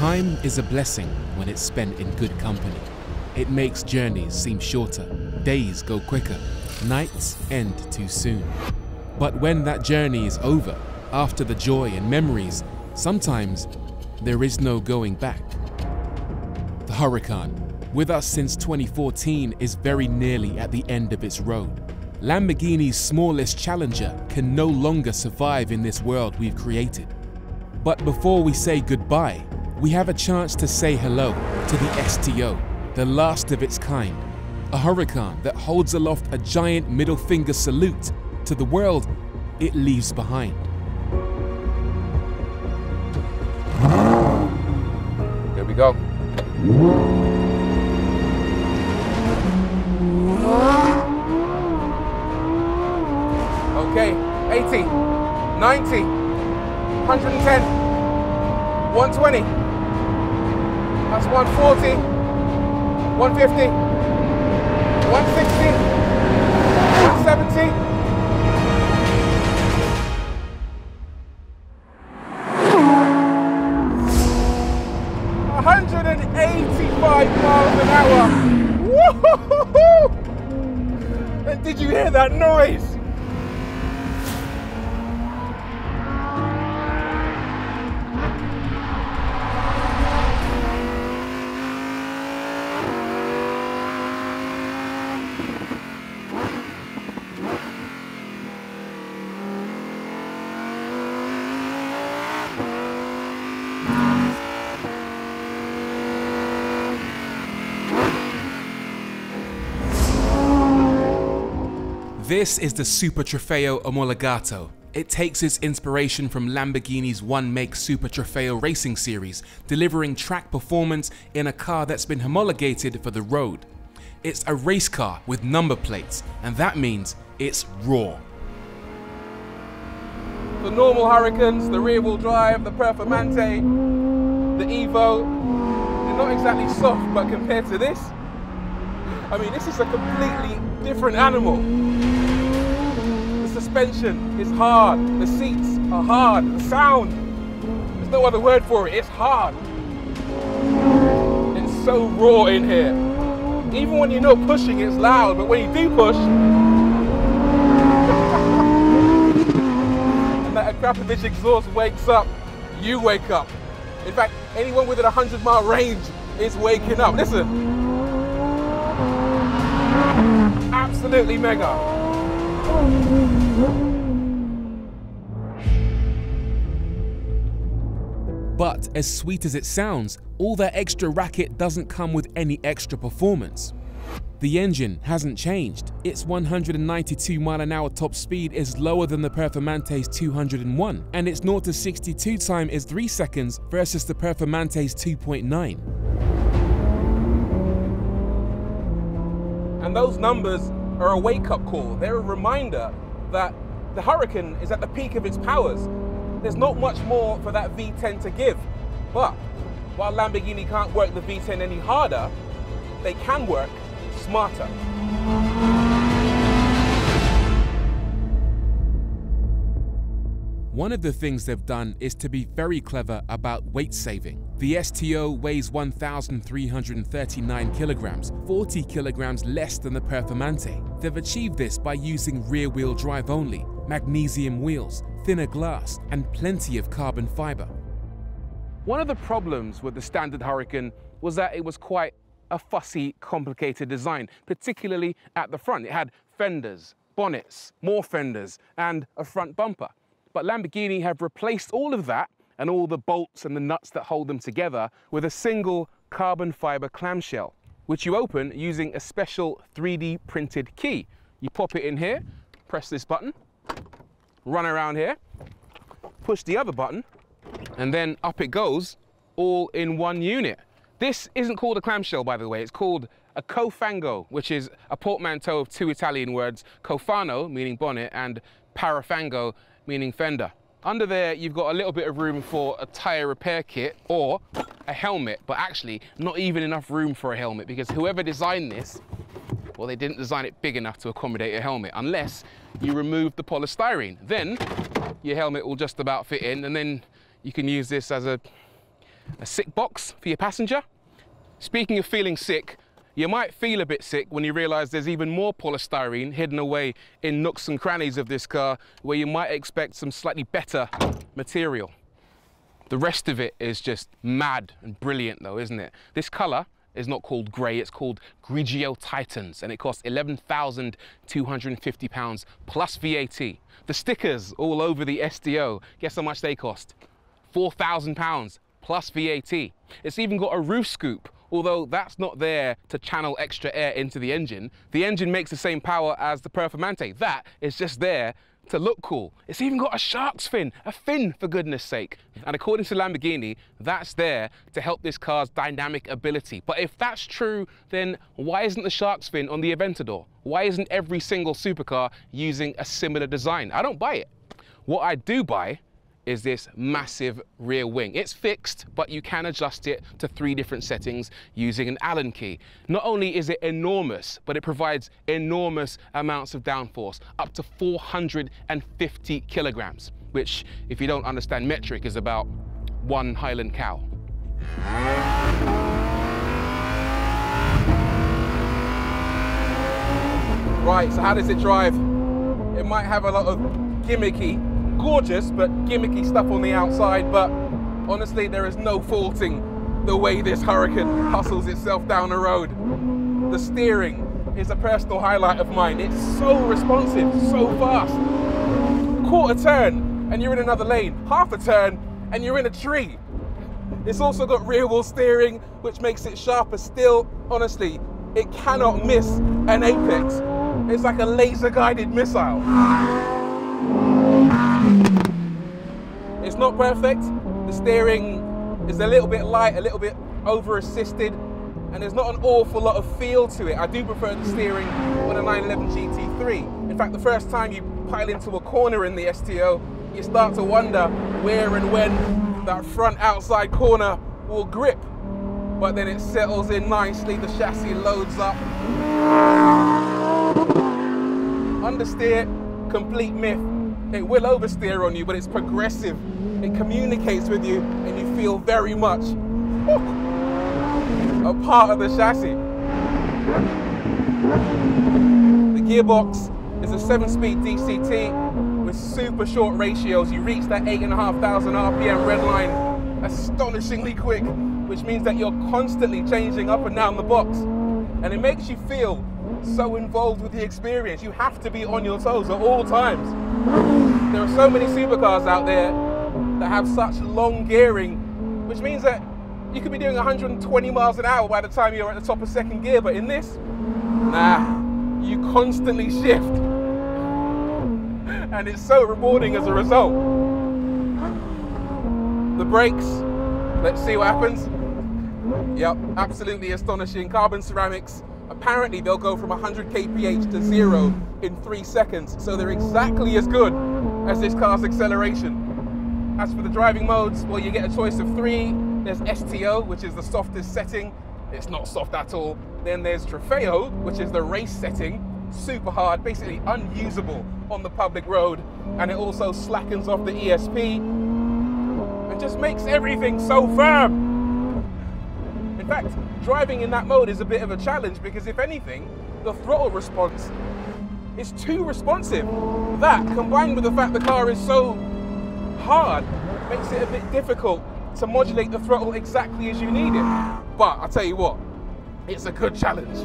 Time is a blessing when it's spent in good company. It makes journeys seem shorter, days go quicker, nights end too soon. But when that journey is over, after the joy and memories, sometimes there is no going back. The Huracan, with us since 2014, is very nearly at the end of its road. Lamborghini's smallest challenger can no longer survive in this world we've created. But before we say goodbye, we have a chance to say hello to the STO, the last of its kind, a Huracan that holds aloft a giant middle finger salute to the world it leaves behind. Here we go. Okay, 80, 90, 110, 120, that's 140, 150, 160, 170, that noise! This is the Super Trofeo Homologato. It takes its inspiration from Lamborghini's one-make Super Trofeo racing series, delivering track performance in a car that's been homologated for the road. It's a race car with number plates, and that means it's raw. The normal Huracans, the rear-wheel drive, the Performante, the Evo, they're not exactly soft, but compared to this, I mean, this is a completely different animal. The suspension is hard, the seats are hard, the sound, there's no other word for it, it's hard. It's so raw in here. Even when you're not pushing, it's loud, but when you do push, and that Akrapovič exhaust wakes up, you wake up. In fact, anyone within a 100-mile range is waking up. Listen. Absolutely mega. But as sweet as it sounds, all that extra racket doesn't come with any extra performance. The engine hasn't changed. Its 192 mph top speed is lower than the Performante's 201, and its 0-62 time is 3 seconds versus the Performante's 2.9. And those numbers are a wake-up call. They're a reminder that the Huracan is at the peak of its powers. There's not much more for that V10 to give. But while Lamborghini can't work the V10 any harder, they can work smarter. One of the things they've done is to be very clever about weight saving. The STO weighs 1,339 kilograms, 40 kilograms less than the Performante. They've achieved this by using rear-wheel drive only, magnesium wheels, thinner glass, and plenty of carbon fiber. One of the problems with the standard Huracan was that it was quite a fussy, complicated design, particularly at the front. It had fenders, bonnets, more fenders, and a front bumper. But Lamborghini have replaced all of that and all the bolts and the nuts that hold them together with a single carbon fiber clamshell, which you open using a special 3D printed key. You pop it in here, press this button, run around here, push the other button, and then up it goes, all in one unit. This isn't called a clamshell, by the way, it's called a cofango, which is a portmanteau of two Italian words, cofano, meaning bonnet, and parafango, meaning fender. Under there, you've got a little bit of room for a tire repair kit or a helmet, but actually not even enough room for a helmet because whoever designed this, well, they didn't design it big enough to accommodate a helmet unless you remove the polystyrene. Then your helmet will just about fit in, and then you can use this as a a sick box for your passenger. Speaking of feeling sick, you might feel a bit sick when you realise there's even more polystyrene hidden away in nooks and crannies of this car where you might expect some slightly better material. The rest of it is just mad and brilliant though, isn't it? This colour is not called grey, it's called Grigio Titans, and it costs £11,250 plus VAT. The stickers all over the SDO, guess how much they cost? £4,000 plus VAT. It's even got a roof scoop, although that's not there to channel extra air into the engine. The engine makes the same power as the Performante. That is just there to look cool. It's even got a shark's fin, a fin for goodness sake. And according to Lamborghini, that's there to help this car's dynamic ability. But if that's true, then why isn't the shark's fin on the Aventador? Why isn't every single supercar using a similar design? I don't buy it. What I do buy is this massive rear wing. It's fixed, but you can adjust it to 3 different settings using an Allen key. Not only is it enormous, but it provides enormous amounts of downforce, up to 450 kilograms, which, if you don't understand metric, is about 1 Highland cow. Right, so how does it drive? It might have a lot of gimmicky, gorgeous but gimmicky stuff on the outside, but honestly there is no faulting the way this Huracan hustles itself down the road. The steering is a personal highlight of mine. It's so responsive, so fast. Quarter turn and you're in another lane, half a turn and you're in a tree. It's also got rear wheel steering, which makes it sharper still. Honestly, it cannot miss an apex. It's like a laser guided missile. It's not perfect. The steering is a little bit light, a little bit over assisted, and there's not an awful lot of feel to it. I do prefer the steering on a 911 GT3. In fact, the first time you pile into a corner in the STO, you start to wonder where and when that front outside corner will grip. But then it settles in nicely, the chassis loads up. Understeer, complete myth. It will oversteer on you, but it's progressive. It communicates with you and you feel very much a part of the chassis. The gearbox is a 7-speed DCT with super short ratios. You reach that 8,500 RPM red line astonishingly quick, which means that you're constantly changing up and down the box. And it makes you feel so involved with the experience. You have to be on your toes at all times. There are so many supercars out there that have such long gearing, which means that you could be doing 120 miles an hour by the time you're at the top of 2nd gear, but in this, you constantly shift. And it's so rewarding as a result. The brakes, let's see what happens. Yep, absolutely astonishing. Carbon ceramics. Apparently they'll go from 100 kph to 0 in 3 seconds, so they're exactly as good as this car's acceleration. As for the driving modes, well, you get a choice of 3. There's STO, which is the softest setting. It's not soft at all. Then there's Trofeo, which is the race setting. Super hard, basically unusable on the public road. And it also slackens off the ESP and just makes everything so firm. In fact, driving in that mode is a bit of a challenge because, if anything, the throttle response is too responsive. That, combined with the fact the car is so hard, makes it a bit difficult to modulate the throttle exactly as you need it. But I'll tell you what, it's a good challenge.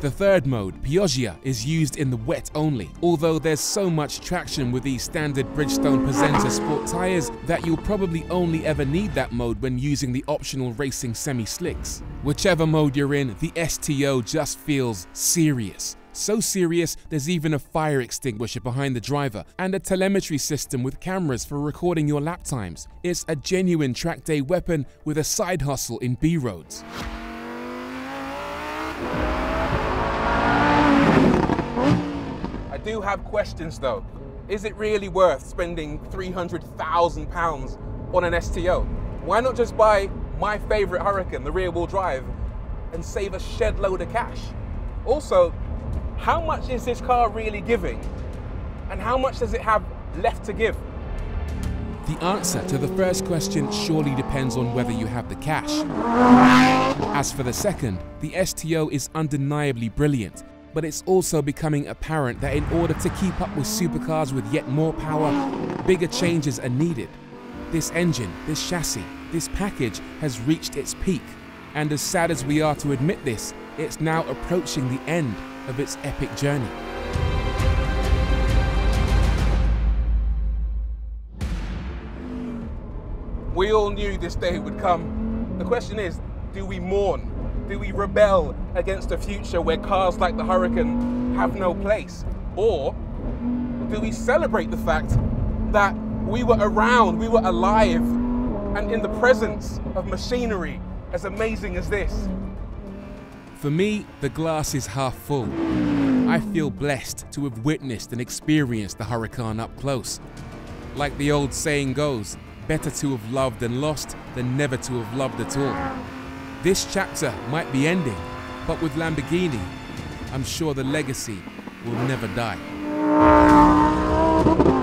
The third mode, Pioggia, is used in the wet only, although there's so much traction with these standard Bridgestone Potenza sport tyres that you'll probably only ever need that mode when using the optional racing semi-slicks. Whichever mode you're in, the STO just feels serious. So serious, there's even a fire extinguisher behind the driver and a telemetry system with cameras for recording your lap times. It's a genuine track day weapon with a side hustle in B roads. I do have questions though. Is it really worth spending £300,000 on an STO? Why not just buy my favorite Huracan, the rear wheel drive, and save a shed load of cash? Also, how much is this car really giving? And how much does it have left to give? The answer to the first question surely depends on whether you have the cash. As for the second, the STO is undeniably brilliant, but it's also becoming apparent that in order to keep up with supercars with yet more power, bigger changes are needed. This engine, this chassis, this package has reached its peak, and as sad as we are to admit this, it's now approaching the end of its epic journey. We all knew this day would come. The question is, do we mourn? Do we rebel against a future where cars like the Huracan have no place? Or do we celebrate the fact that we were around, we were alive, and in the presence of machinery as amazing as this? For me, the glass is half full. I feel blessed to have witnessed and experienced the Huracan up close. Like the old saying goes, better to have loved and lost than never to have loved at all. This chapter might be ending, but with Lamborghini, I'm sure the legacy will never die.